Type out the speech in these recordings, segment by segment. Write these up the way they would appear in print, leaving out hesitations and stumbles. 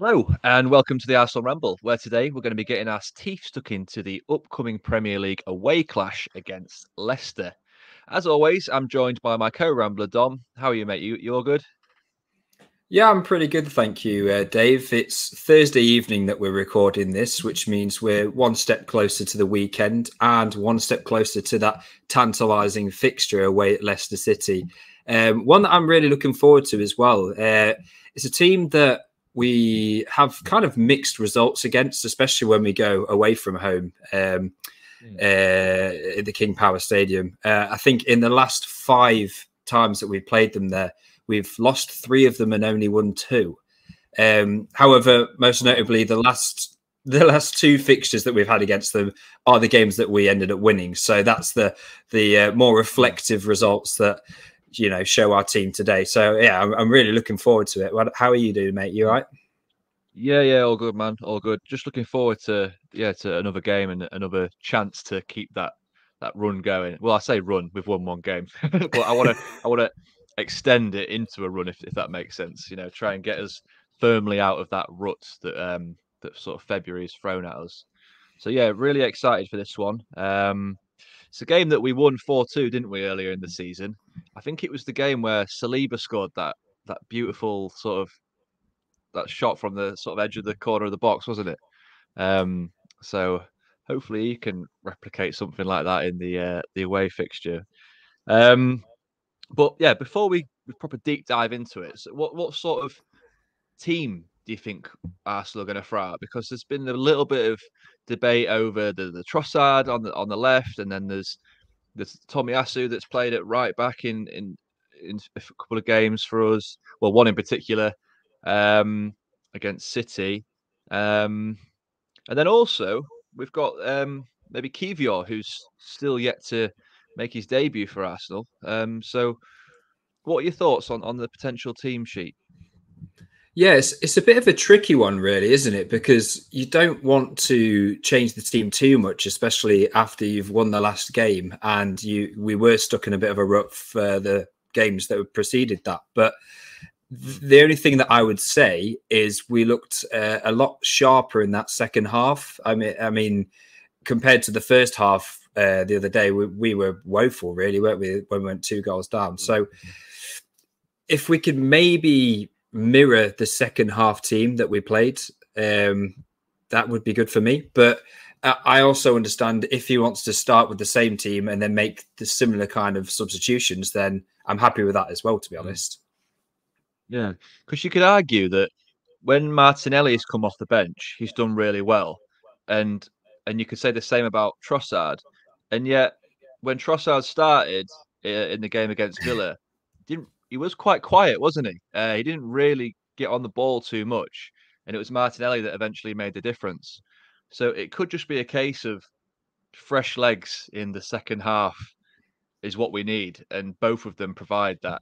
Hello and welcome to the Arsenal Ramble, where today we're going to be getting our teeth stuck into the upcoming Premier League away clash against Leicester. As always, I'm joined by my co-rambler Dom. How are you, mate? You all good? Yeah, I'm pretty good, thank you, Dave. It's Thursday evening that we're recording this, which means we're one step closer to the weekend and one step closer to that tantalising fixture away at Leicester City. One that I'm really looking forward to as well. It's a team that we have kind of mixed results against, especially when we go away from home at the King Power Stadium. I think in the last 5 times that we've played them there, we've lost 3 of them and only won 2. However, most notably, the last 2 fixtures that we've had against them are the games that we ended up winning. So that's the more reflective results that, you know, show our team today. So yeah, I'm really looking forward to it. How are you doing, mate? You all right? Yeah, all good, man. All good. Just looking forward to to another game and another chance to keep that run going. Well, I say run. We've won 1 game, but I want to extend it into a run, if that makes sense. You know, try and get us firmly out of that rut that that sort of February's thrown at us. So yeah, really excited for this one. It's a game that we won 4-2, didn't we, earlier in the season? I think it was the game where Saliba scored that beautiful that shot from the sort of edge of the corner of the box, wasn't it? So hopefully he can replicate something like that in the away fixture. But yeah, before we proper deep dive into it, so what sort of team do you think Arsenal are going to throw out? Because there's been a little bit of debate over the Trossard on the left, and then there's Tomiyasu that's played at right back in a couple of games for us. Well, 1 in particular against City, and then also we've got maybe Kiwior, who's still yet to make his debut for Arsenal. So, what are your thoughts on the potential team sheet? Yes, it's a bit of a tricky one, really, isn't it? Because you don't want to change the team too much, especially after you've won the last game, and we were stuck in a bit of a rut for the games that preceded that. But the only thing that I would say is we looked a lot sharper in that second half. I mean, compared to the first half the other day, we were woeful, really, weren't we? When we went 2 goals down, so if we could maybe mirror the second half team that we played, that would be good for me. But I also understand if he wants to start with the same team and then make the similar kind of substitutions, then I'm happy with that as well, to be honest. Yeah, because you could argue that when Martinelli has come off the bench, he's done really well, and you could say the same about Trossard. And yet when Trossard started in the game against Villa, he was quite quiet, wasn't he? He didn't really get on the ball too much, and it was Martinelli that eventually made the difference. So it could just be a case of fresh legs in the second half is what we need, and both of them provide that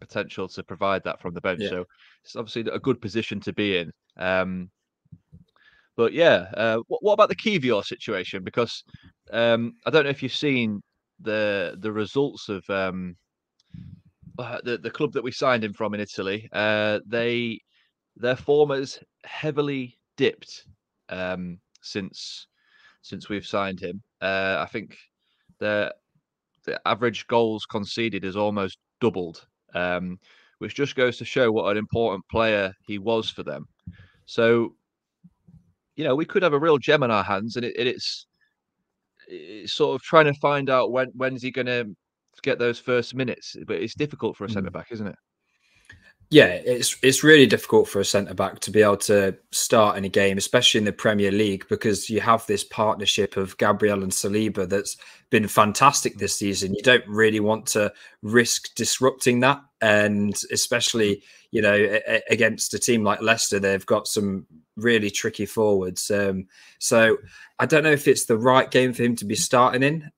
potential to provide that from the bench. Yeah. So it's obviously a good position to be in. But yeah, what about the Kiwior situation? Because I don't know if you've seen the results of the club that we signed him from in Italy. Their form has heavily dipped since we've signed him. I think the average goals conceded is almost doubled, which just goes to show what an important player he was for them. So, you know, we could have a real gem in our hands, and it's sort of trying to find out when's he going to get those first minutes, but it's difficult for a centre back, isn't it? Yeah, it's really difficult for a centre back to be able to start in a game, especially in the Premier League, because you have this partnership of Gabriel and Saliba that's been fantastic this season. You don't really want to risk disrupting that, and especially, you know, against a team like Leicester, they've got some really tricky forwards. So I don't know if it's the right game for him to be starting in.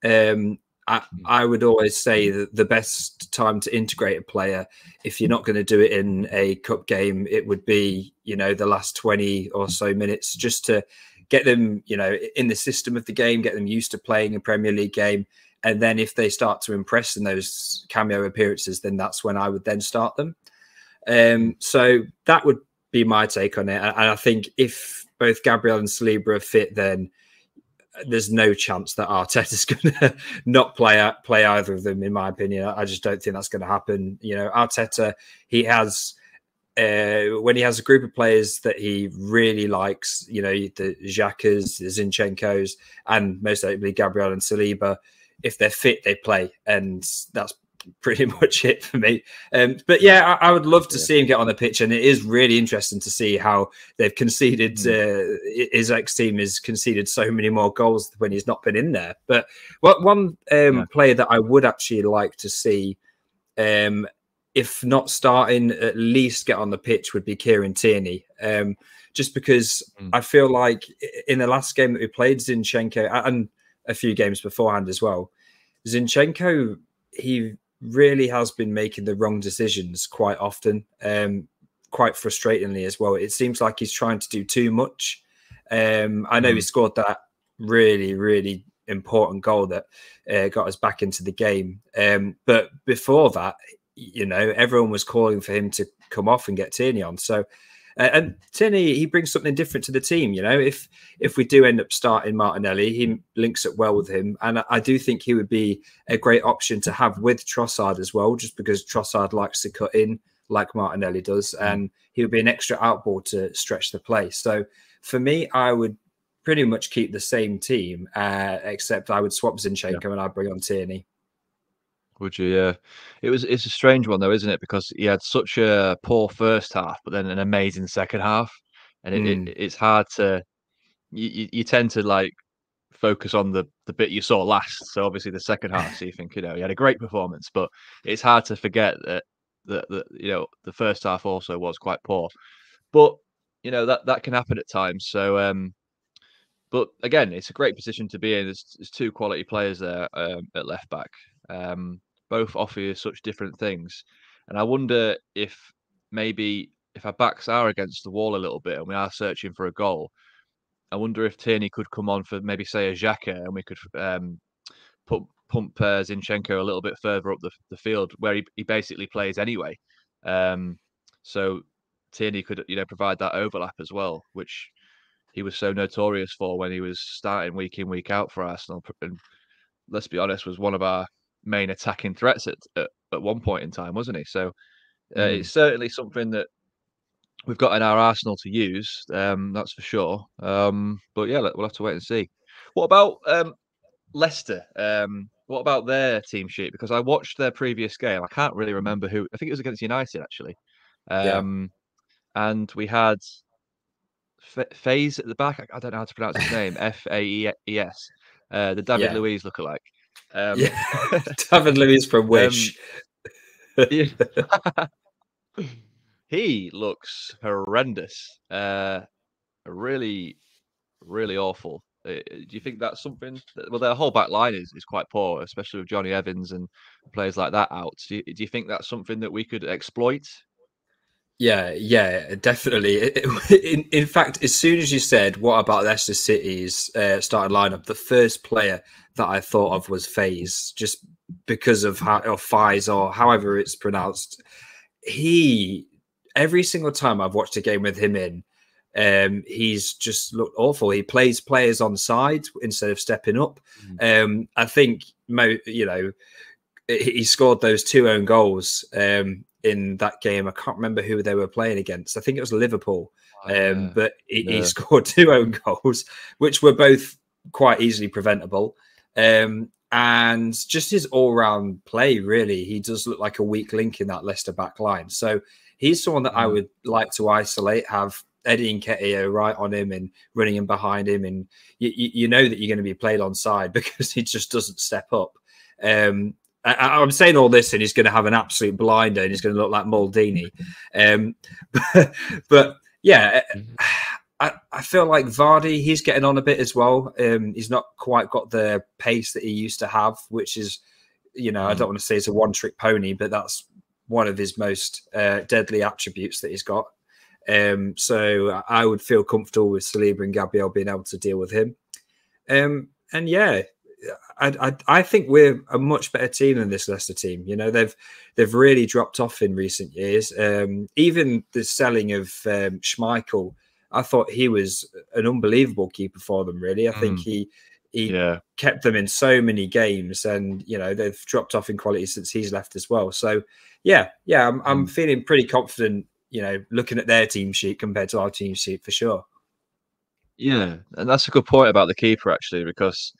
I would always say that the best time to integrate a player, if you're not going to do it in a cup game, it would be, you know, the last 20 or so minutes, just to get them, you know, in the system of the game, get them used to playing a Premier League game. And then if they start to impress in those cameo appearances, then that's when I would then start them. So that would be my take on it. And I think if both Gabriel and Saliba are fit, then there's no chance that Arteta's going to not play either of them, in my opinion. I just don't think that's going to happen. You know, Arteta, he has... when he has a group of players that he really likes, you know, the Xhakas, the Zinchenkos, and most notably Gabriel and Saliba, if they're fit, they play. And that's pretty much it for me. But yeah, I would love to see him get on the pitch. And it is really interesting to see how they've conceded, his ex-team has conceded so many more goals when he's not been in there. But one player that I would actually like to see, if not starting, at least get on the pitch, would be Kieran Tierney. Just because I feel like in the last game that we played, Zinchenko, and a few games beforehand as well, Zinchenko, he really has been making the wrong decisions quite often, quite frustratingly as well. It seems like he's trying to do too much. I know he scored that really, really important goal that got us back into the game. But before that, you know, everyone was calling for him to come off and get Tierney on. So, and Tierney, he brings something different to the team. You know, if we do end up starting Martinelli, he links up well with him. And I do think he would be a great option to have with Trossard as well, just because Trossard likes to cut in like Martinelli does. And he would be an extra outball to stretch the play. So for me, I would pretty much keep the same team, except I would swap Zinchenko and I'd bring on Tierney. Would you? Yeah, it's a strange one though, isn't it? Because he had such a poor first half, but then an amazing second half, and it's hard to you tend to like focus on the bit you saw last. So obviously the second half, so you think, you know, he had a great performance, but it's hard to forget that you know, the first half also was quite poor. But you know that can happen at times. So but again, it's a great position to be in. There's two quality players there at left back. Both offer you such different things, and I wonder if maybe if our backs are against the wall a little bit and we are searching for a goal, I wonder if Tierney could come on for maybe say a Xhaka, and we could pump Zinchenko a little bit further up the field where he basically plays anyway. So Tierney could, you know, provide that overlap as well, which he was so notorious for when he was starting week in, week out for Arsenal, and let's be honest, was one of our main attacking threats at one point in time, wasn't he? So it's certainly something that we've got in our arsenal to use, that's for sure. But yeah, we'll have to wait and see. What about Leicester? What about their team sheet? Because I watched their previous game. I can't really remember who. I think it was against United, actually. And we had Faes at the back. I don't know how to pronounce his name. F-A-E-S. The David Luiz lookalike. David Luiz from Wish. He looks horrendous. Really, really awful. Do you think that's something? Well, their whole back line is quite poor, especially with Johnny Evans and players like that out. Do you think that's something that we could exploit? Yeah, definitely. In fact, as soon as you said, what about Leicester City's starting lineup, the first player that I thought of was Faes, just because of how, or Faes, or however it's pronounced. He, every single time I've watched a game with him in, he's just looked awful. He plays players on side instead of stepping up. I think, you know, he scored those two own goals in that game. I can't remember who they were playing against. I think it was Liverpool. But he scored two own goals, which were both quite easily preventable. And just his all-round play, really, he does look like a weak link in that Leicester back line. So he's someone that I would like to isolate, have Eddie Nketiah right on him and running him behind him. And you know that you're going to be played onside because he just doesn't step up. I'm saying all this and he's going to have an absolute blinder and he's going to look like Maldini. But yeah, I feel like Vardy, he's getting on a bit as well. He's not quite got the pace that he used to have, which is, you know, I don't want to say it's a one-trick pony, but that's one of his most deadly attributes that he's got. So I would feel comfortable with Saliba and Gabriel being able to deal with him. And yeah, I think we're a much better team than this Leicester team. You know, they've really dropped off in recent years. Even the selling of Schmeichel, I thought he was an unbelievable keeper for them. Really, I think he kept them in so many games, and you know they've dropped off in quality since he's left as well. So yeah, I'm feeling pretty confident. You know, looking at their team sheet compared to our team sheet for sure. Yeah, and that's a good point about the keeper actually, because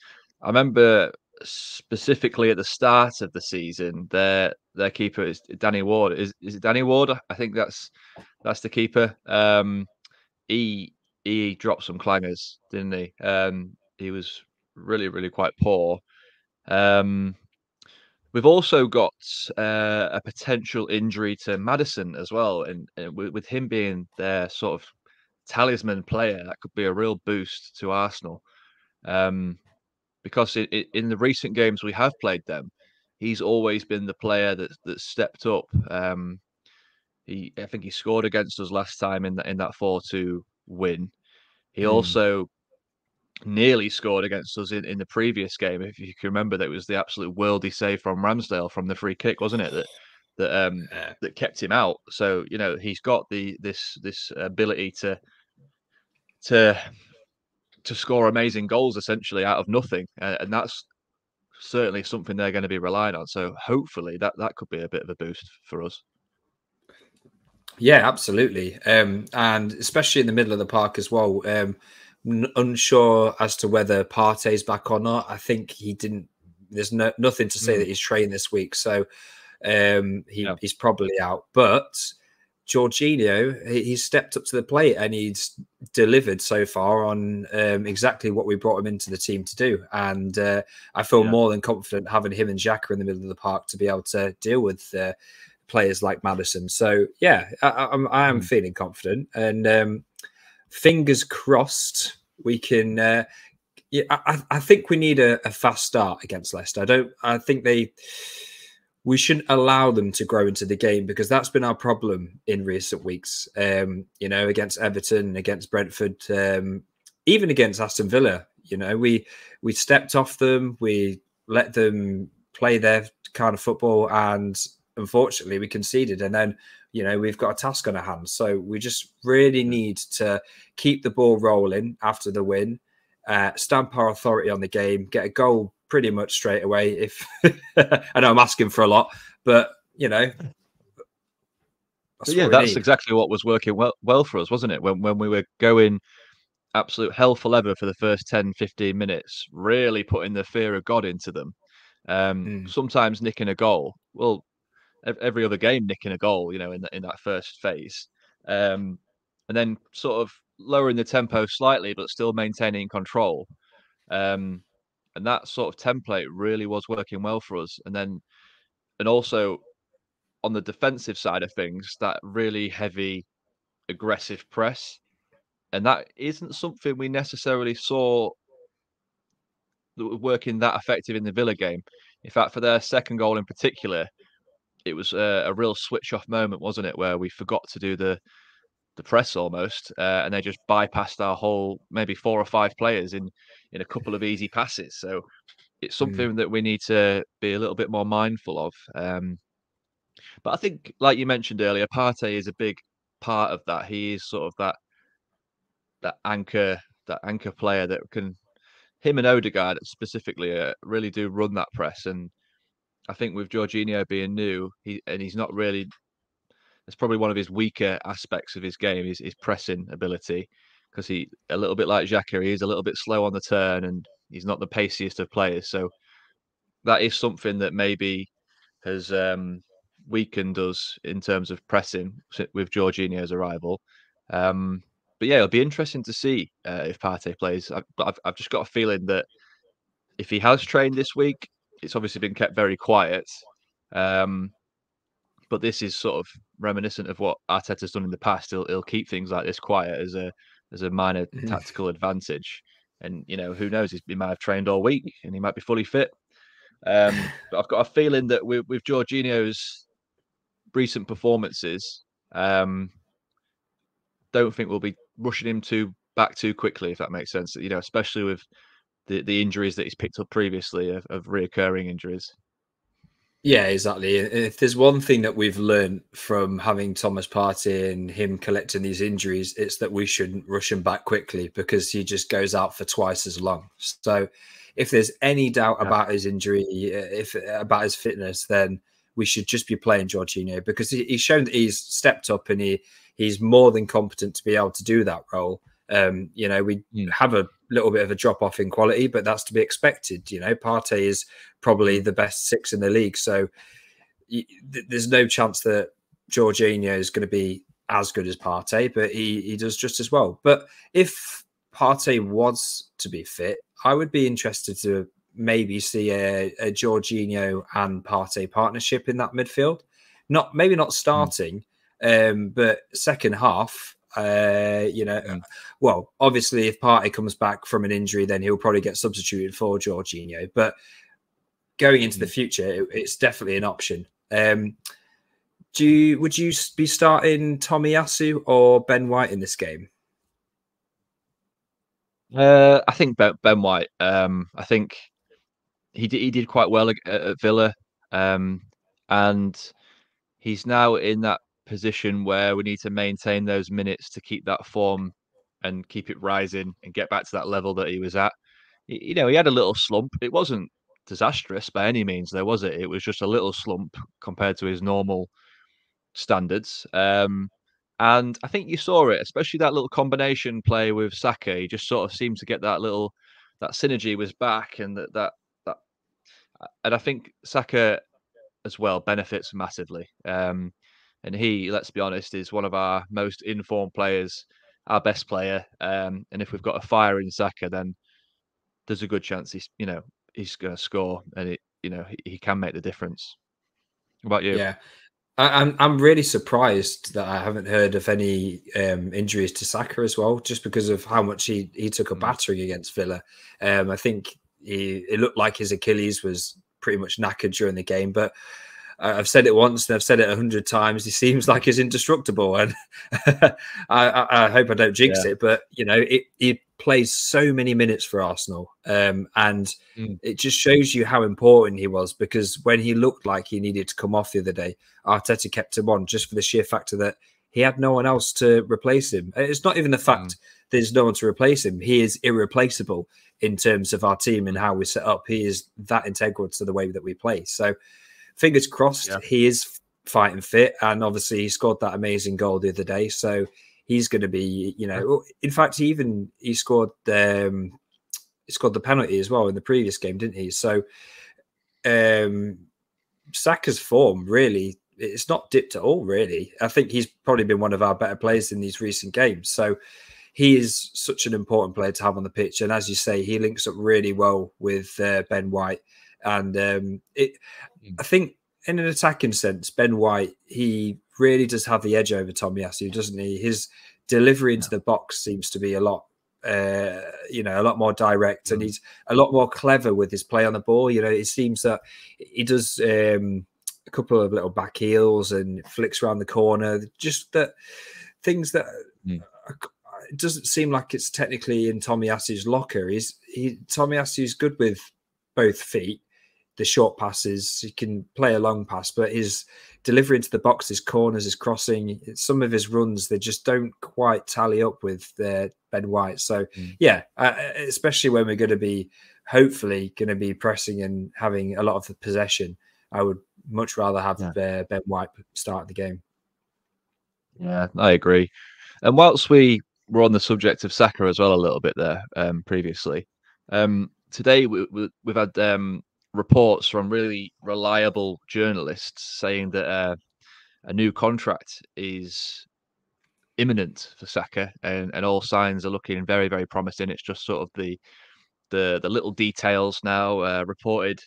I remember specifically at the start of the season, their keeper is Danny Ward. Is it Danny Ward? I think that's the keeper. He dropped some clangers, didn't he? He was really quite poor. We've also got a potential injury to Maddison as well, and with him being their sort of talisman player, that could be a real boost to Arsenal. Because in the recent games we have played them, he's always been the player that stepped up. I think he scored against us last time in that 4-2 win. He also nearly scored against us in the previous game. If you can remember, that was the absolute worldy save from Ramsdale from the free kick, wasn't it? That kept him out. So you know he's got this ability to score amazing goals essentially out of nothing, and that's certainly something they're going to be relying on. So hopefully that could be a bit of a boost for us. Yeah, absolutely. And especially in the middle of the park as well. Unsure as to whether Partey's back or not. I think he didn't. There's nothing to say that he's trained this week, so he's probably out. But Jorginho, he's stepped up to the plate and he's delivered so far on exactly what we brought him into the team to do. And I feel more than confident having him and Xhaka in the middle of the park to be able to deal with players like Maddison. So yeah, I am feeling confident, and fingers crossed we can. I think we need a fast start against Leicester. I think they. We shouldn't allow them to grow into the game, because that's been our problem in recent weeks. You know, against Everton, against Brentford, even against Aston Villa. You know, we stepped off them, we let them play their kind of football, and unfortunately we conceded. And then, you know, we've got a task on our hands. So we just really need to keep the ball rolling after the win, stamp our authority on the game, get a goal pretty much straight away. If I know I'm asking for a lot, but you know, that's exactly what was working well for us, wasn't it? When we were going absolute hell for leather for the first 10-15 minutes, really putting the fear of God into them. Sometimes nicking a goal. Well, every other game nicking a goal, you know, in that first phase, and then sort of lowering the tempo slightly, but still maintaining control. And that sort of template really was working well for us. And also on the defensive side of things, that really heavy, aggressive press. And that isn't something we necessarily saw working that effective in the Villa game. In fact, for their second goal in particular, it was a real switch-off moment, wasn't it? Where we forgot to do the press almost, and they just bypassed our whole maybe 4 or 5 players in a couple of easy passes. So it's something that we need to be a little bit more mindful of. But I think, like you mentioned earlier, Partey is a big part of that. He is sort of that anchor player that can, him and Odegaard specifically, really do run that press. And I think with Jorginho being new, he's not really. It's probably one of his weaker aspects of his game, his pressing ability, because he, a little bit like Xhaka, he is a little bit slow on the turn and he's not the paciest of players. So that is something that maybe has weakened us in terms of pressing with Jorginho's arrival. But yeah, it'll be interesting to see if Partey plays. I've just got a feeling that if he has trained this week, it's obviously been kept very quiet. But this is sort of reminiscent of what Arteta's done in the past. He'll keep things like this quiet as a minor tactical advantage. And, you know, who knows? He might have trained all week and he might be fully fit. But I've got a feeling that with Jorginho's recent performances, don't think we'll be rushing him back too quickly, if that makes sense. You know, especially with the injuries that he's picked up previously of reoccurring injuries. Yeah, exactly. If there's one thing that we've learned from having Thomas Partey and him collecting these injuries, it's that we shouldn't rush him back quickly because he just goes out for twice as long. So if there's any doubt about his injury, about his fitness, then we should just be playing Jorginho because he's shown that he's stepped up and he's more than competent to be able to do that role. You know, we have a little bit of a drop off in quality, but that's to be expected. You know, Partey is probably the best six in the league, so there's no chance that Jorginho is going to be as good as Partey, but he does just as well. But if Partey was to be fit, I would be interested to maybe see a Jorginho and Partey partnership in that midfield. Not maybe not starting, but second half. You know, well, obviously, if Partey comes back from an injury, then he'll probably get substituted for Jorginho. But going into the future, it's definitely an option. Would you be starting Tomiyasu or Ben White in this game? I think Ben White. I think he did quite well at Villa, and he's now in that position where we need to maintain those minutes to keep that form and keep it rising and get back to that level that he was at. You know, he had a little slump. It wasn't disastrous by any means, though, was it? It was just a little slump compared to his normal standards. And I think you saw it, especially that little combination play with Saka. He just sort of seemed to get that little, that synergy was back, and and I think Saka as well benefits massively. And he, let's be honest, is one of our most informed players, our best player. And if we've got a fire in Saka, then there's a good chance he's going to score, and he can make the difference. What about you? Yeah, I'm really surprised that I haven't heard of any injuries to Saka as well, just because of how much he took a battering against Villa. I think it looked like his Achilles was pretty much knackered during the game, but I've said it once and I've said it 100 times. He seems like he's indestructible, and I hope I don't jinx it. But you know, he plays so many minutes for Arsenal, and it just shows you how important he was. Because when he looked like he needed to come off the other day, Arteta kept him on just for the sheer factor that he had no one else to replace him. It's not even the fact there's no one to replace him. He is irreplaceable in terms of our team and how we're set up. He is that integral to the way that we play. So, fingers crossed, he is fighting fit, and obviously he scored that amazing goal the other day, so he's going to be, you know, in fact he scored the penalty as well in the previous game, didn't he? So Saka's form, really, it's not dipped at all, really. I think he's probably been one of our better players in these recent games, so he is such an important player to have on the pitch, and as you say, he links up really well with Ben White. And I think in an attacking sense, Ben White, he really does have the edge over Tomiyasu, doesn't he? His delivery into the box seems to be a lot more direct, and he's a lot more clever with his play on the ball. You know, it seems that he does a couple of little back heels and flicks around the corner, just that things that it doesn't seem like it's technically in Tomiyasu's locker. Tomiyasu's good with both feet, the short passes, he can play a long pass, but his delivery into the box, his corners, his crossing, some of his runs, they just don't quite tally up with Ben White. So yeah, especially when we're going to be, hopefully going to be pressing and having a lot of the possession, I would much rather have Ben White start the game. Yeah, I agree. And whilst we were on the subject of Saka as well a little bit there previously, today we've had reports from really reliable journalists saying that a new contract is imminent for Saka, and all signs are looking very, very promising. It's just sort of the little details now. Reported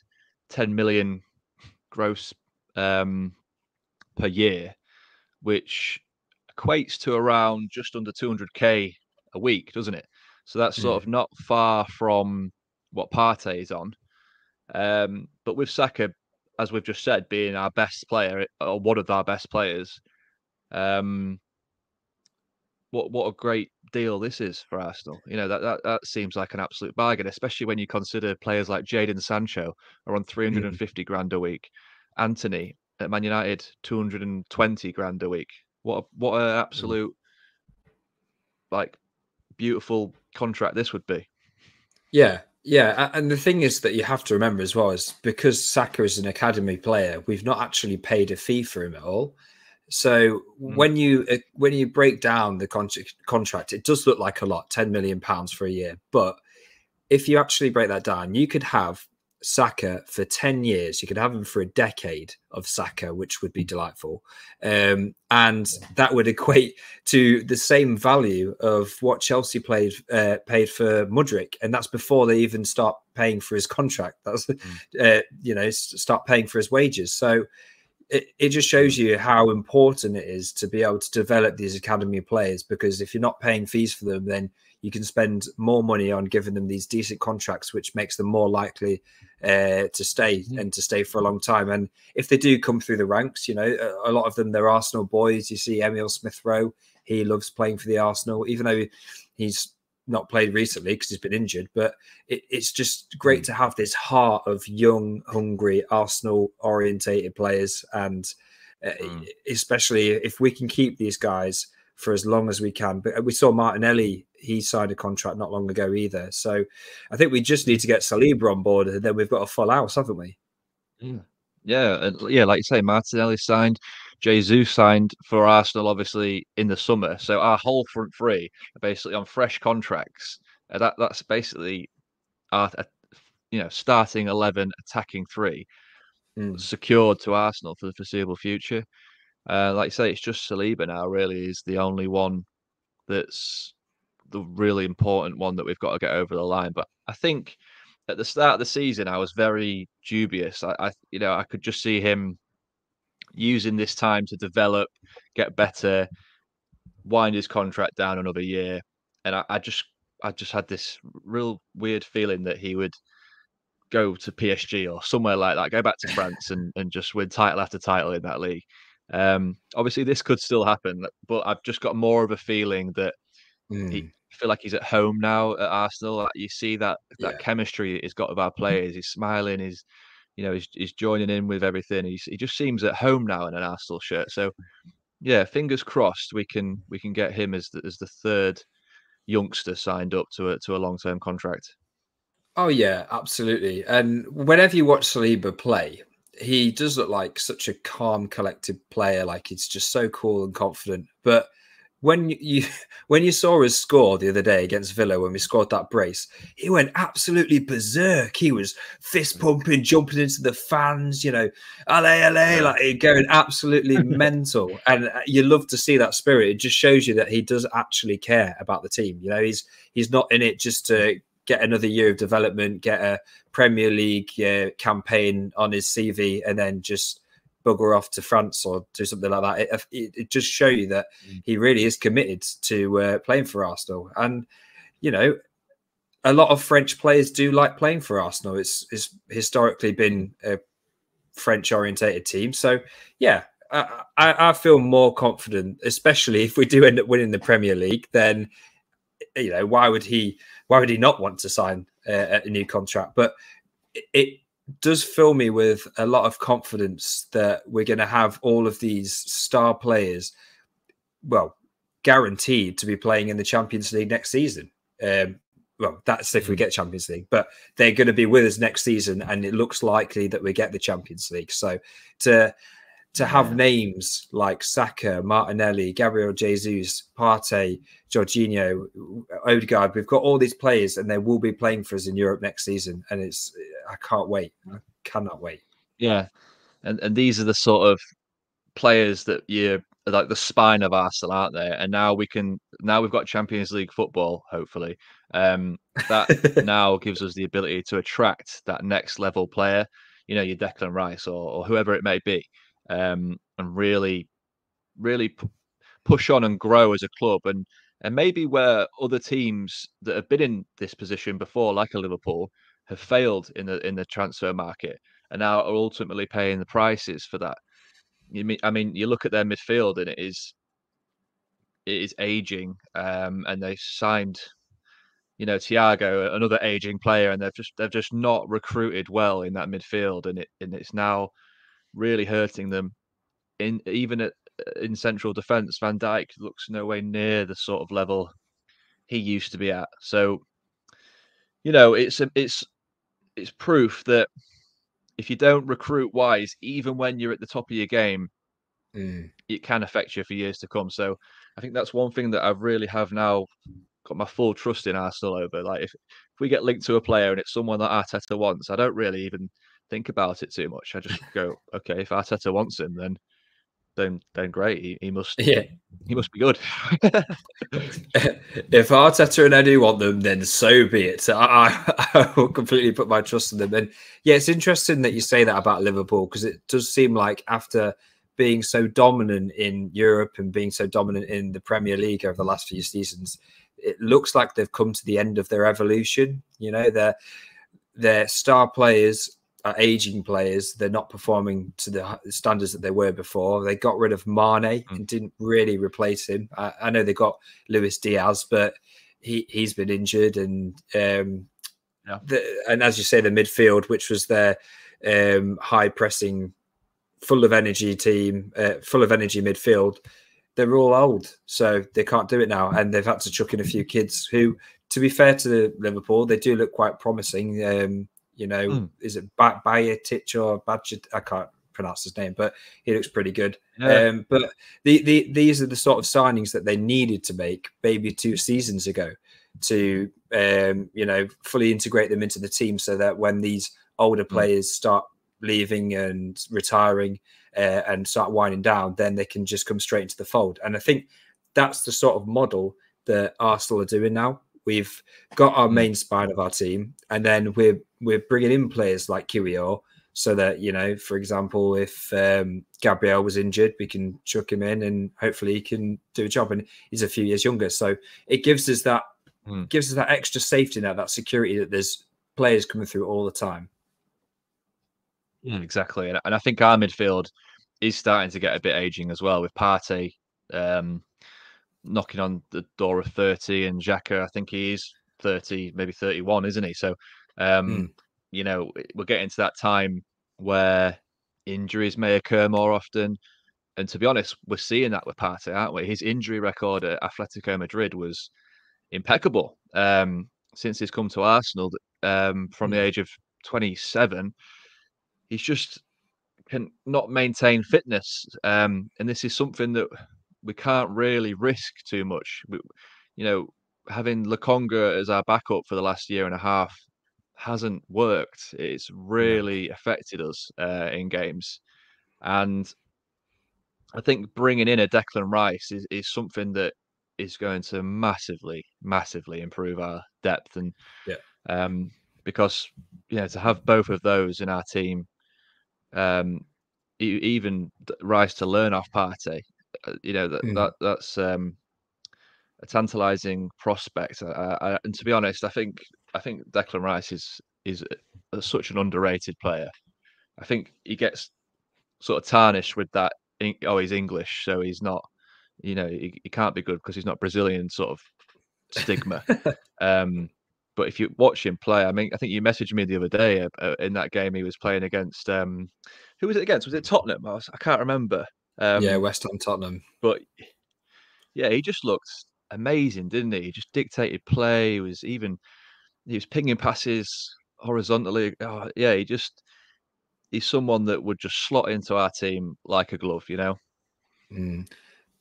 10 million gross per year, which equates to around just under 200k a week, doesn't it? So that's sort of not far from what Partey is on. But with Saka, as we've just said, being our best player, or one of our best players, what a great deal this is for Arsenal. You know, that seems like an absolute bargain, especially when you consider players like Jadon Sancho are on 350 grand a week, Antony at Man United 220 grand a week. What an absolute like beautiful contract this would be. Yeah. Yeah, and the thing is that you have to remember as well is because Saka is an academy player, we've not actually paid a fee for him at all. So when you break down the contract, it does look like a lot, £10 million for a year. But if you actually break that down, you could have Saka for 10 years. You could have him for a decade of Saka, which would be delightful. And that would equate to the same value of what Chelsea paid for Mudryk. And that's before they even start paying for his contract. That's, start paying for his wages. So it just shows you how important it is to be able to develop these academy players, because if you're not paying fees for them, then you can spend more money on giving them these decent contracts, which makes them more likely to stay and to stay for a long time. And if they do come through the ranks, you know, a lot of them, they're Arsenal boys. You see Emile Smith-Rowe, he loves playing for the Arsenal, even though he's not played recently because he's been injured. But it's just great to have this heart of young, hungry, Arsenal-orientated players. And especially if we can keep these guys for as long as we can. But we saw Martinelli, he signed a contract not long ago either. So I think we just need to get Saliba on board, and then we've got a full house, haven't we? Yeah. And yeah, like you say, Martinelli signed, Jesus signed for Arsenal, obviously, in the summer. So our whole front three are basically on fresh contracts. That's basically our, starting 11, attacking three, secured to Arsenal for the foreseeable future. Like you say, it's just Saliba now really is the only one that's the really important one that we've got to get over the line. But I think at the start of the season, I was very dubious. I could just see him using this time to develop, get better, wind his contract down another year. And I just had this real weird feeling that he would go to PSG or somewhere like that, go back to France and just win title after title in that league. Obviously this could still happen, but I've just got more of a feeling that I feel like he's at home now at Arsenal. Like you see that chemistry he's got with our players. He's smiling, he's joining in with everything. He just seems at home now in an Arsenal shirt. So yeah, fingers crossed we can get him as the third youngster signed up to a long-term contract. Oh yeah, absolutely. And whenever you watch Saliba play, he does look like such a calm, collected player. Like he's just so cool and confident. But when you saw his score the other day against Villa, when we scored that brace, he went absolutely berserk. He was fist pumping, jumping into the fans, allez, allez, like going absolutely mental. And you love to see that spirit. It just shows you that he does actually care about the team. You know, he's not in it just to get another year of development, get a Premier League campaign on his CV, and then just bugger off to France or do something like that. It just shows you that he really is committed to playing for Arsenal. And, a lot of French players do like playing for Arsenal. It's historically been a French-orientated team. So, yeah, I feel more confident, especially if we do end up winning the Premier League, then, why would he not want to sign a new contract? But it does fill me with a lot of confidence that we're going to have all of these star players, well, guaranteed to be playing in the Champions League next season. Well, that's if we get Champions League, but they're going to be with us next season, and it looks likely that we get the Champions League. So to have names like Saka, Martinelli, Gabriel Jesus, Partey, Jorginho, Odegaard, we've got all these players and they will be playing for us in Europe next season. And I can't wait. I cannot wait. Yeah. And these are the sort of players that you're like the spine of Arsenal, aren't they? And now we've got Champions League football, hopefully. That now gives us the ability to attract that next level player, your Declan Rice or whoever it may be. And really push on and grow as a club, and maybe where other teams that have been in this position before, like a Liverpool, have failed in the transfer market and now are ultimately paying the prices for that. You mean you look at their midfield and it is it is aging, and they signed, you know, Thiago, another aging player, and they've just not recruited well in that midfield, and it's now really hurting them. Even in central defence, Van Dijk looks no way near the sort of level he used to be at. So, you know, it's proof that if you don't recruit wise, even when you're at the top of your game, it can affect you for years to come. So I think that's one thing that I really have now got my full trust in Arsenal over. Like, if we get linked to a player and it's someone that Arteta wants, I don't really even think about it too much. I just go, okay, if Arteta wants him, then great. He must be good. If Arteta and Eddie want them, then so be it. So I will completely put my trust in them. And yeah, it's interesting that you say that about Liverpool, because it does seem like after being so dominant in Europe and being so dominant in the Premier League over the last few seasons, it looks like they've come to the end of their evolution. You know, their star players are aging players. They're not performing to the standards that they were before. They got rid of Mane and didn't really replace him. I know they got Luis Diaz, but he's been injured. And and as you say, the midfield, which was their high pressing, full of energy team, full of energy midfield, they're all old, so they can't do it now. And they've had to chuck in a few kids who, to be fair to Liverpool, they do look quite promising. You know, is it Bajetic or Badger? I can't pronounce his name, but he looks pretty good. Yeah. But these are the sort of signings that they needed to make maybe 2 seasons ago to, you know, fully integrate them into the team, so that when these older players start leaving and retiring and start winding down, then they can just come straight into the fold. And I think that's the sort of model that Arsenal are doing now. We've got our main spine of our team, and then we're bringing in players like Kiwior, so that, you know, for example, if Gabriel was injured, we can chuck him in and hopefully he can do a job. And he's a few years younger, so it gives us that extra safety net, that security that there's players coming through all the time. Exactly, and I think our midfield is starting to get a bit aging as well, with Partey knocking on the door of 30, and Xhaka, I think he's 30, maybe 31, isn't he? So, you know, we're getting to that time where injuries may occur more often, and to be honest, we're seeing that with Partey, aren't we? His injury record at Atletico Madrid was impeccable since he's come to Arsenal from the age of 27. He's just cannot maintain fitness. And this is something that we can't really risk too much. You know, having Lokonga as our backup for the last year and a half hasn't worked. It's really affected us in games. And I think bringing in a Declan Rice is something that is going to massively, massively improve our depth. And because, you know, to have both of those in our team, even Rice to learn off Partey, you know, that's a tantalising prospect. And to be honest, I think Declan Rice is such an underrated player. I think he gets sort of tarnished with that. Oh, he's English, so he's not. You know, he can't be good because he's not Brazilian. Sort of stigma. But if you watch him play, I mean, I think you messaged me the other day in that game he was playing against. Who was it against? Was it Tottenham? I can't remember. Yeah, West Ham, Tottenham. But yeah, he just looked amazing, didn't he? He just dictated play. He was pinging passes horizontally. Oh, yeah, he's someone that would just slot into our team like a glove, you know.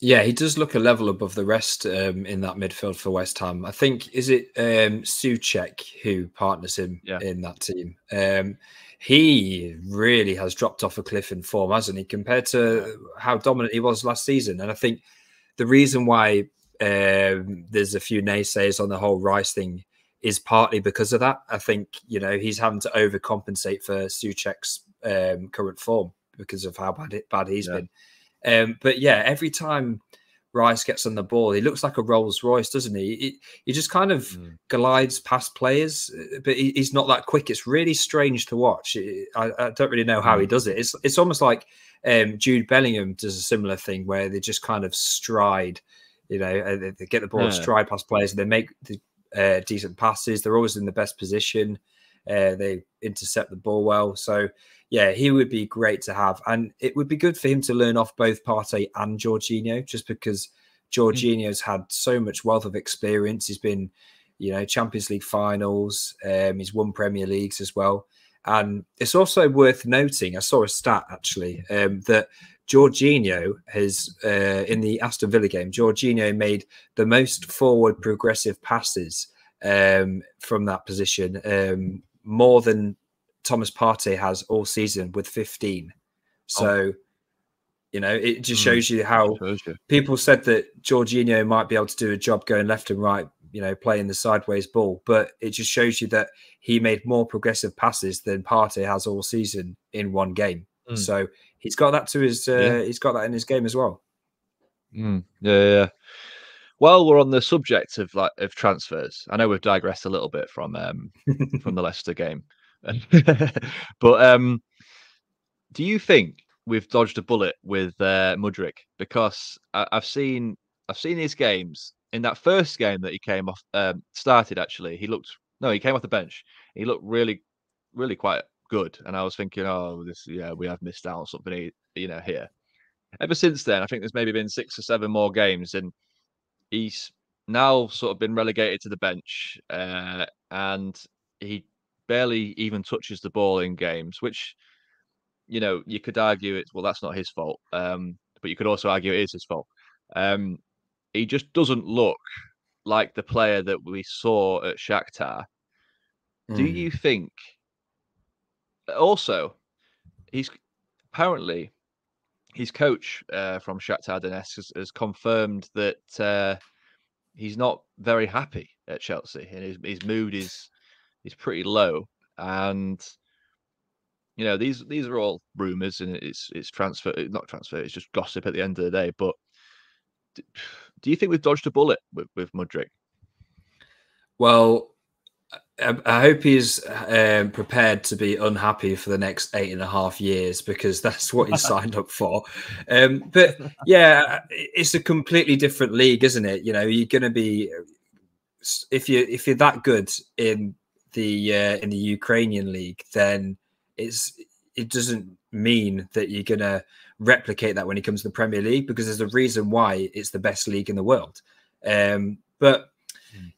Yeah, he does look a level above the rest in that midfield for West Ham. I think, is it Souček who partners him in that team? He really has dropped off a cliff in form, hasn't he, compared to how dominant he was last season. And I think the reason why there's a few naysayers on the whole Rice thing is partly because of that. I think, you know, he's having to overcompensate for Souček's current form because of how bad he's been. But yeah, every time Rice gets on the ball, he looks like a Rolls Royce, doesn't he? He just kind of glides past players, but he's not that quick. It's really strange to watch. I don't really know how he does it. It's almost like Jude Bellingham does a similar thing where they just kind of stride You know, they get the ball stride past players. They make the, decent passes. They're always in the best position. They intercept the ball well. So, yeah, he would be great to have. And it would be good for him to learn off both Partey and Jorginho, just because Jorginho's had so much wealth of experience. He's been, you know, Champions League finals. He's won Premier Leagues as well. And it's also worth noting, I saw a stat actually, that Jorginho has, in the Aston Villa game, Jorginho made the most forward progressive passes from that position, more than Thomas Partey has all season with 15. So, you know, it just shows you how people said that Jorginho might be able to do a job going left and right, you know, playing the sideways ball, but it just shows you that he made more progressive passes than Partey has all season in one game. So he's got that to his, he's got that in his game as well. While we're on the subject of transfers, I know we've digressed a little bit from from the Leicester game, but do you think we've dodged a bullet with Mudryk? Because I've seen his games. In that first game that he came off, started actually, he came off the bench. He looked really, really quite good. And I was thinking, oh, this, we have missed out on something, you know, here. Ever since then, I think there's maybe been 6 or 7 more games, and he's now sort of been relegated to the bench, and he barely even touches the ball in games, which, you know, you could argue it's, well, that's not his fault. But you could also argue it is his fault. He just doesn't look like the player that we saw at Shakhtar. Do you think? Also, he's apparently his coach from Shakhtar Donetsk has confirmed that he's not very happy at Chelsea, and his mood is pretty low. And you know, these are all rumours, and it's not transfer, it's just gossip at the end of the day, but. Do you think we've dodged a bullet with Mudryk? Well, I hope he's prepared to be unhappy for the next 8.5 years, because that's what he signed up for. But yeah, it's a completely different league, isn't it? You know, you're going to be, if you're that good in the Ukrainian league, then it doesn't mean that you're going to replicate that when it comes to the Premier League, because there's a reason why it's the best league in the world. But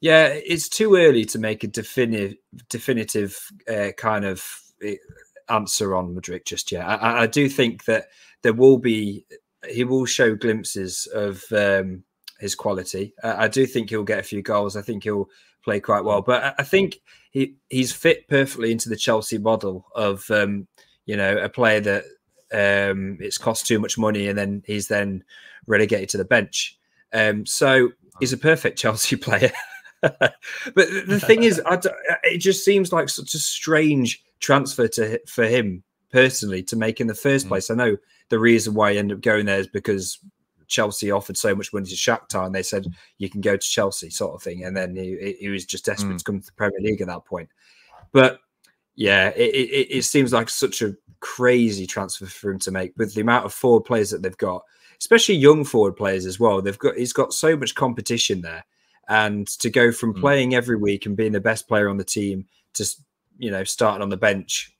yeah, it's too early to make a definitive kind of answer on Mudryk just yet. I do think that he will show glimpses of his quality. I do think he'll get a few goals. I think he'll play quite well, but I think he's fit perfectly into the Chelsea model of, you know, a player that it's cost too much money, and then he's then relegated to the bench. So he's a perfect Chelsea player. But the thing is, it just seems like such a strange transfer for him personally to make in the first place. I know the reason why he ended up going there is because Chelsea offered so much money to Shakhtar, and they said, you can go to Chelsea, sort of thing. And then he was just desperate to come to the Premier League at that point. But yeah, it seems like such a crazy transfer for him to make, with the amount of forward players that they've got, especially young forward players as well. He's got so much competition there, and to go from playing every week and being the best player on the team to, you know, starting on the bench.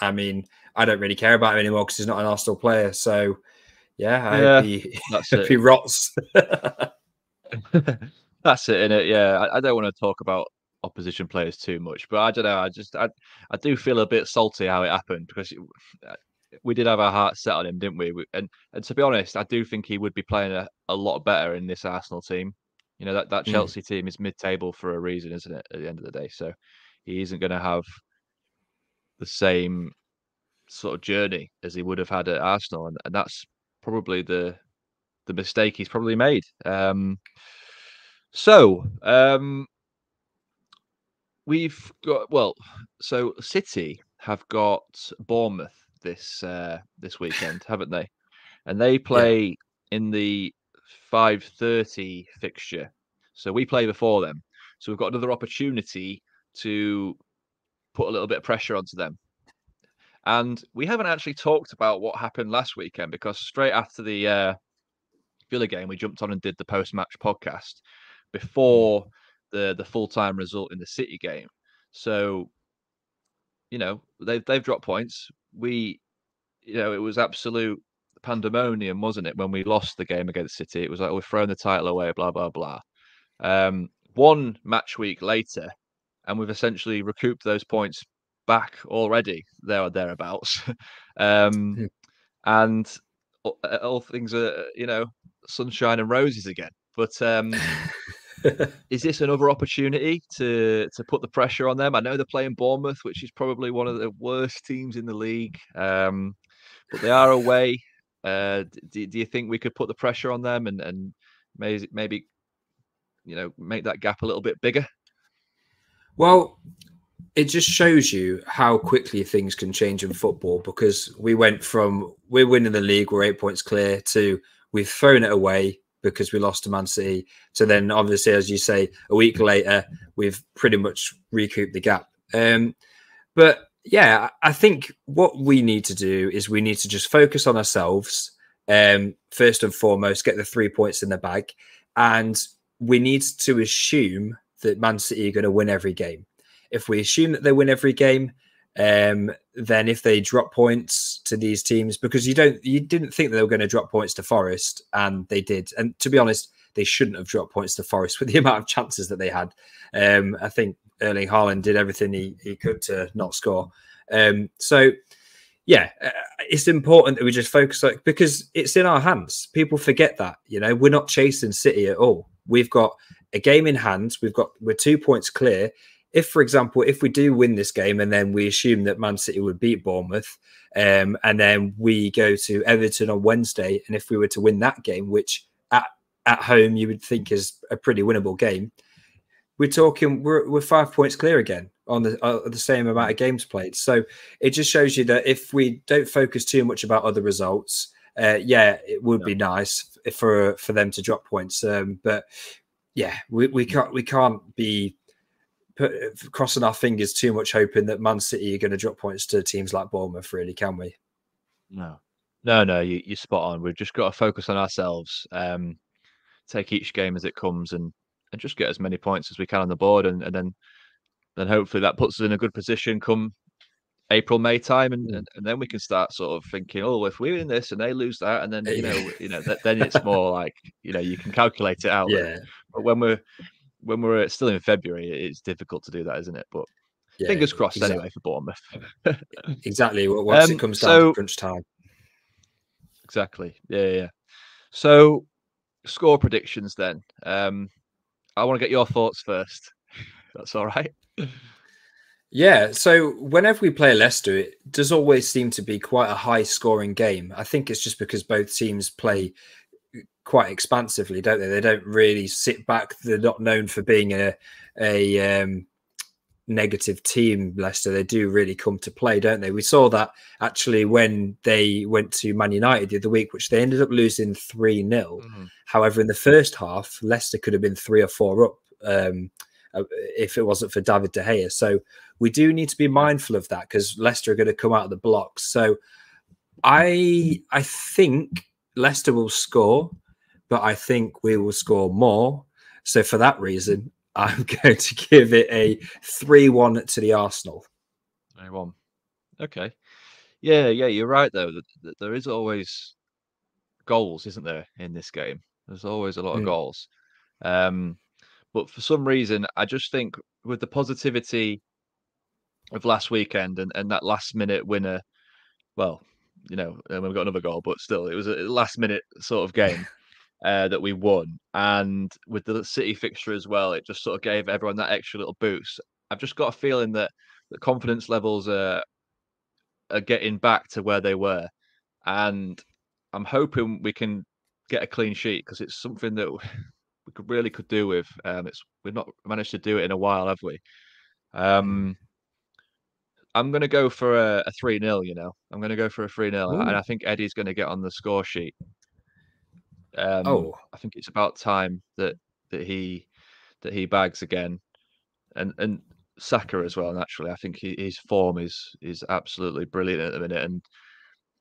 I mean, I don't really care about him anymore because he's not an Arsenal player. So yeah, I hope he rots. That's it, innit? Yeah, I don't want to talk about opposition players too much, but I don't know. I do feel a bit salty how it happened, because we did have our heart set on him, didn't we? And to be honest, I do think he would be playing a lot better in this Arsenal team. You know, that Chelsea team is mid-table for a reason, isn't it? At the end of the day, so he isn't going to have the same sort of journey as he would have had at Arsenal, and that's probably the mistake he's probably made. We've got, so City have got Bournemouth this weekend, haven't they? And they play in the 5:30 fixture. So we play before them. So we've got another opportunity to put a little bit of pressure onto them. And we haven't actually talked about what happened last weekend, because straight after the Villa game, we jumped on and did the post-match podcast before the full-time result in the City game. So, you know, they've dropped points. We, you know, it was absolute pandemonium, wasn't it, when we lost the game against City? It was like, we've thrown the title away, blah, blah, blah. One match week later, and we've essentially recouped those points back already, there or thereabouts. And all things are, you know, sunshine and roses again. But is this another opportunity to put the pressure on them? I know they're playing Bournemouth, which is probably one of the worst teams in the league. But they are away. Do you think we could put the pressure on them and maybe, you know, make that gap a little bit bigger? Well, it just shows you how quickly things can change in football, because we went from we're winning the league, we're 8 points clear, to we've thrown it away because we lost to Man City. So then obviously, as you say, a week later, we've pretty much recouped the gap. But yeah, I think what we need to do is we need to just focus on ourselves. First and foremost, get the 3 points in the bag. And we need to assume that Man City are going to win every game. If we assume that they win every game, then if they drop points to these teams, because you didn't think they were going to drop points to Forest, and they did. And to be honest, they shouldn't have dropped points to Forest with the amount of chances that they had. I think Erling Haaland did everything he could to not score. So, yeah, it's important that we just focus on, because it's in our hands. People forget that, you know, we're not chasing City at all. We've got a game in hand. We're 2 points clear. If, for example, if we do win this game and then we assume that Man City would beat Bournemouth, and then we go to Everton on Wednesday, and if we were to win that game, which at home you would think is a pretty winnable game, we're 5 points clear again on the same amount of games played. So it just shows you that if we don't focus too much about other results, it would be nice for them to drop points, but yeah, we can't be crossing our fingers too much, hoping that Man City are going to drop points to teams like Bournemouth, really, can we? No, you're spot on. We've just got to focus on ourselves, take each game as it comes, and just get as many points as we can on the board, and then hopefully that puts us in a good position come April, May time, and then we can start sort of thinking, oh, if we win this and they lose that, and then then it's more like, you know, you can calculate it out. Yeah. But when we're still in February, it's difficult to do that, isn't it? But yeah, fingers crossed anyway for Bournemouth. Exactly. Once it comes down to crunch time. Exactly. Yeah. So score predictions then. I want to get your thoughts first. That's all right. Yeah, so whenever we play Leicester, it does always seem to be quite a high-scoring game. I think it's just because both teams play quite expansively, don't they? They don't really sit back. They're not known for being a negative team, Leicester. They do really come to play, don't they? We saw that actually when they went to Man United the other week, which they ended up losing 3-0. Mm-hmm. However, in the first half, Leicester could have been 3 or 4 up, if it wasn't for David De Gea. So we do need to be mindful of that, because Leicester are going to come out of the blocks. So I think Leicester will score, but I think we will score more. So for that reason, I'm going to give it a 3-1 to the Arsenal. 3-1. Okay. Yeah, you're right, though. There is always goals, isn't there, in this game? There's always a lot of goals. But for some reason, I just think with the positivity of last weekend and that last-minute winner, well, you know, and we've got another goal, but still, it was a last-minute sort of game that we won. And with the City fixture as well, it just sort of gave everyone that extra little boost. I've just got a feeling that the confidence levels are getting back to where they were. And I'm hoping we can get a clean sheet, because it's something that we could do with. We've not managed to do it in a while, have we? I'm going to go for a 3-0, you know. I'm going to go for a 3-0, and I think Eddie's going to get on the score sheet. I think it's about time that he bags again, and Saka as well. Naturally, I think his form is absolutely brilliant at the minute, and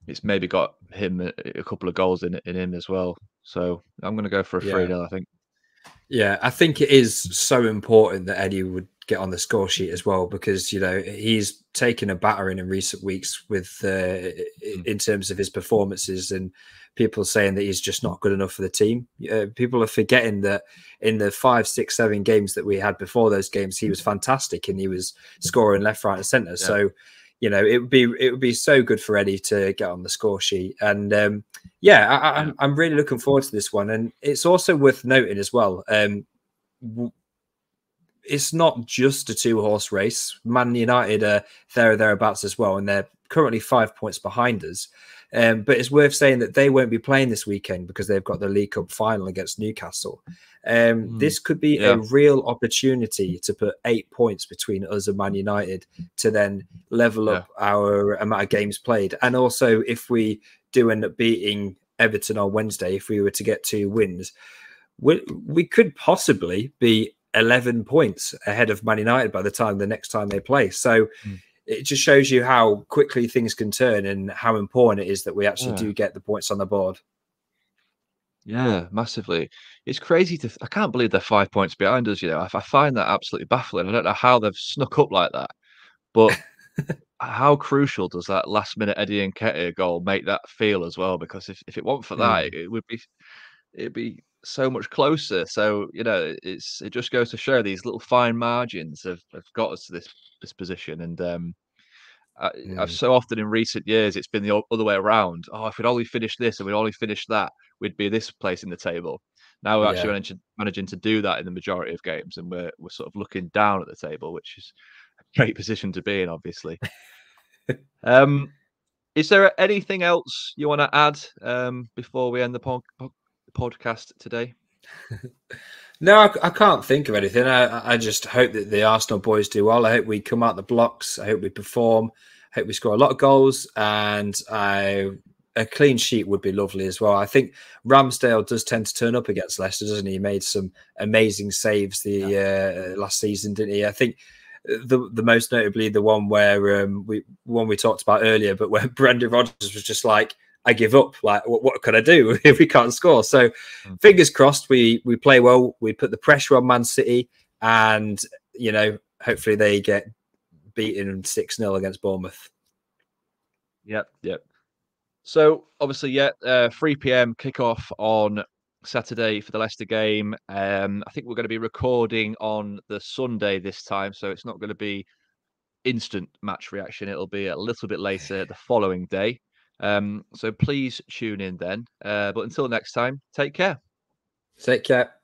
it's maybe got him a couple of goals in him as well. So I'm going to go for a 3-0, I think. Yeah, I think it is so important that Eddie would get on the score sheet as well, because, you know, he's taken a battering in recent weeks with in terms of his performances, and people saying that he's just not good enough for the team. People are forgetting that in the 5, 6, 7 games that we had before those games, he was fantastic and he was scoring left, right and centre. Yeah. So, you know, it would be so good for Eddie to get on the score sheet. And yeah, I'm really looking forward to this one. And it's also worth noting as well, it's not just a 2-horse race. Man United are there or thereabouts as well, and they're currently 5 points behind us. But it's worth saying that they won't be playing this weekend because they've got the League Cup final against Newcastle. This could be a real opportunity to put 8 points between us and Man United to then level up our amount of games played. And also, if we do end up beating Everton on Wednesday, if we were to get 2 wins, we could possibly be 11 points ahead of Man United by the next time they play. So it just shows you how quickly things can turn and how important it is that we actually do get the points on the board. Yeah, massively. It's crazy to, I can't believe they're 5 points behind us. You know, I find that absolutely baffling. I don't know how they've snuck up like that, but how crucial does that last minute Eddie Nketiah goal make that feel as well? Because if it weren't for that, it'd be so much closer. So, you know, it just goes to show these little fine margins have got us to this position. And I've so often in recent years it's been the other way around. Oh, if we'd only finished this and we'd only finished that, we'd be this place in the table. Now we're actually managing to do that in the majority of games, and we're sort of looking down at the table, which is a great position to be in, obviously. Is there anything else you want to add before we end the podcast today? No, I can't think of anything. I just hope that the Arsenal boys do well. I hope we come out the blocks. I hope we perform. I hope we score a lot of goals, and a clean sheet would be lovely as well. I think Ramsdale does tend to turn up against Leicester, doesn't he? He made some amazing saves last season, didn't he? I think the most notably the one where we talked about earlier, but where Brendan Rodgers was just like, I give up. Like, what could I do if we can't score? So, fingers crossed, we play well. We put the pressure on Man City, and, you know, hopefully they get beaten 6-0 against Bournemouth. Yep. So, obviously, 3 p.m. kickoff on Saturday for the Leicester game. I think we're going to be recording on the Sunday this time, so it's not going to be instant match reaction. It'll be a little bit later the following day. So please tune in then. But until next time, take care. Take care.